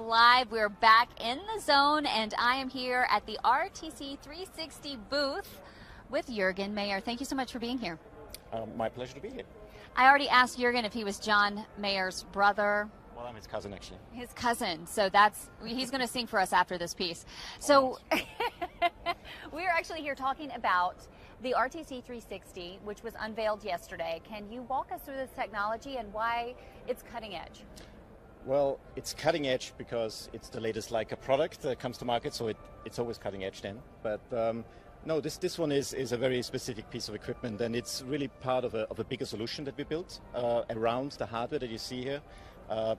Live, we're back in the zone, and I am here at the RTC 360 booth with Juergen Mayer. Thank you so much for being here. My pleasure to be here. I already asked Juergen if he was John Mayer's brother. Well, I'm his cousin, actually. His cousin, so he's going to sing for us after this piece. So we're actually here talking about the RTC 360, which was unveiled yesterday. Can you walk us through this technology and why it's cutting edge? Well, it's cutting edge because it's the latest Leica product that comes to market, so it's always cutting edge then. But no, this one is a very specific piece of equipment, and it's really part of a bigger solution that we built around the hardware that you see here.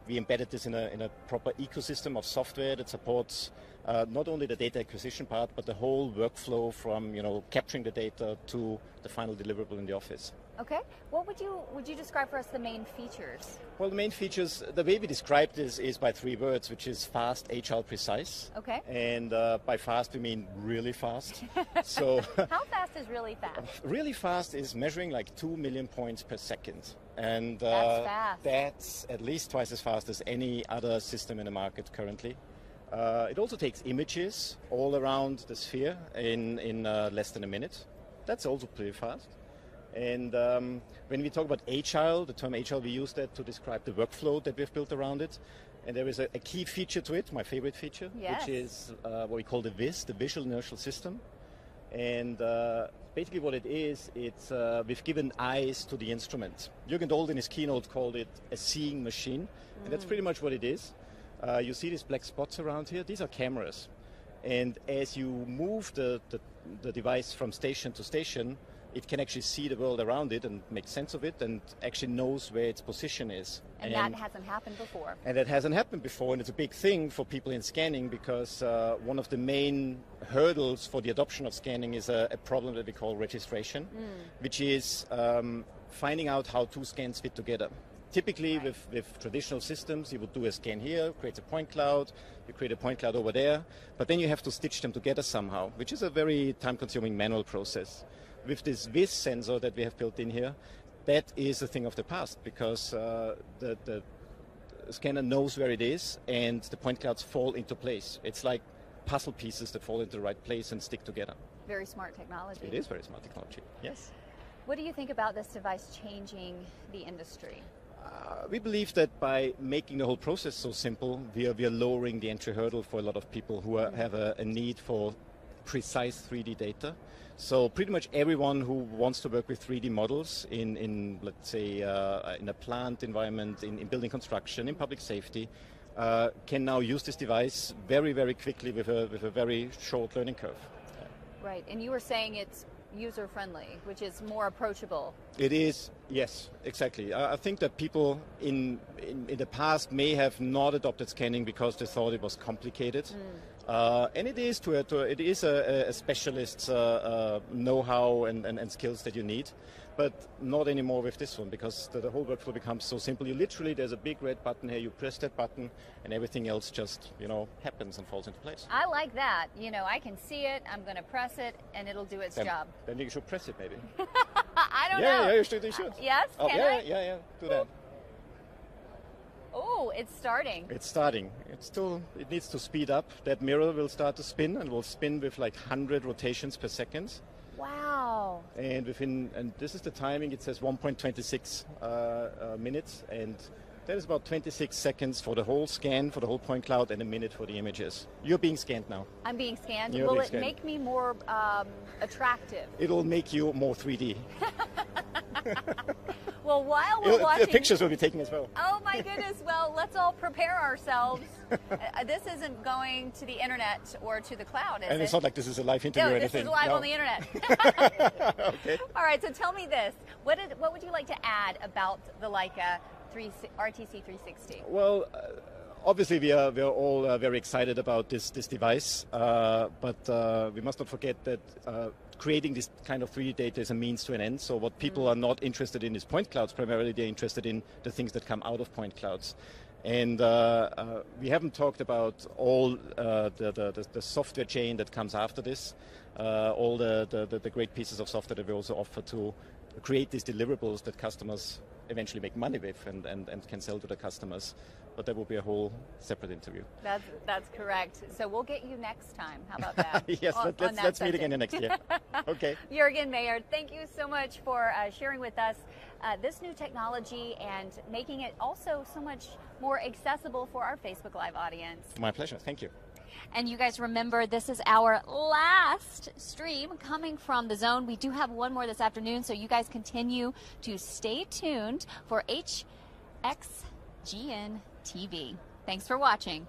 We embedded this in a proper ecosystem of software that supports not only the data acquisition part, but the whole workflow from capturing the data to the final deliverable in the office. Okay, what would you describe for us the main features? Well, the main features, the way we describe this is by three words, which is fast, agile, precise. Okay. And by fast we mean really fast. So how fast is really fast? Really fast is measuring like 2 million points per second, and that's fast. That's at least twice as fast as any other system in the market currently. It also takes images all around the sphere in less than a minute. That's also pretty fast. And when we talk about agile, the term agile, we use that to describe the workflow that we've built around it. And there is a key feature to it, my favorite feature, yes, which is what we call the VIS, the Visual Inertial System. And basically what it is, it's we've given eyes to the instrument. Jürgen Dold in his keynote called it a seeing machine, and that's pretty much what it is. You see these black spots around here, these are cameras. And as you move the device from station to station, it can actually see the world around it and make sense of it, and actually knows where its position is. And that hasn't happened before. And that hasn't happened before, and it's a big thing for people in scanning, because one of the main hurdles for the adoption of scanning is a problem that we call registration, which is finding out how two scans fit together. Typically, right, with traditional systems, you would do a scan here, create a point cloud, you create a point cloud over there, but then you have to stitch them together somehow, which is a very time-consuming manual process. With this VIS sensor that we have built in here, that is a thing of the past, because the scanner knows where it is and the point clouds fall into place. It's like puzzle pieces that fall into the right place and stick together. Very smart technology. It is very smart technology, yes. What do you think about this device changing the industry? We believe that by making the whole process so simple, we are lowering the entry hurdle for a lot of people who are, have a need for precise 3D data. So pretty much everyone who wants to work with 3D models in let's say, in a plant environment, in building construction, in public safety, can now use this device very, very quickly with a very short learning curve. Right, and you were saying it's user-friendly, which is more approachable. It is, yes, exactly. I think that people in the past may have not adopted scanning because they thought it was complicated. And it is a specialist's know-how and skills that you need, but not anymore with this one, because the whole workflow becomes so simple. You literally, there's a big red button here, you press that button, and everything else just happens and falls into place. I like that. I can see it, I'm going to press it, and it'll do its job. Then you should press it, maybe. I don't know. Yeah, you should. Yes? Oh, can I? Yeah, do that. Oh, it's starting. It's starting. It needs to speed up. That mirror will start to spin, and will spin with like 100 rotations per second. Wow. And this is the timing. It says 1.26 minutes, and that is about 26 seconds for the whole scan, for the whole point cloud, and a minute for the images. You're being scanned now. I'm being scanned. Will it make me more attractive? It'll make you more 3D. Well, while we're watching... The pictures will be taken as well. Oh, my goodness. Well, let's all prepare ourselves. This isn't going to the internet or to the cloud, is it? And it's not like this is a live interview or anything. No, this is live on the internet. Okay. All right, so tell me this. What would you like to add about the Leica RTC 360? Well, obviously we are all very excited about this device, but we must not forget that creating this kind of 3D data is a means to an end. So what people are not interested in is point clouds. Primarily they're interested in the things that come out of point clouds. And we haven't talked about all the software chain that comes after this, all the great pieces of software that we also offer to create these deliverables that customers eventually make money with and can sell to the customers. But that will be a whole separate interview. That's correct. So we'll get you next time. How about that? Yes, let's meet again next year. Okay. Juergen Mayer, thank you so much for sharing with us this new technology and making it also so much more accessible for our Facebook Live audience. My pleasure. Thank you. And you guys remember, this is our last stream coming from The Zone. We do have one more this afternoon, so you guys continue to stay tuned for HXGN TV. Thanks for watching.